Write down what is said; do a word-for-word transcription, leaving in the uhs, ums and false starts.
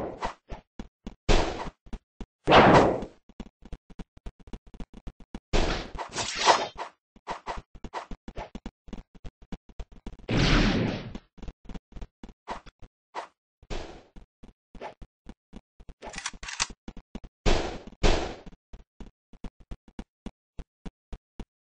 You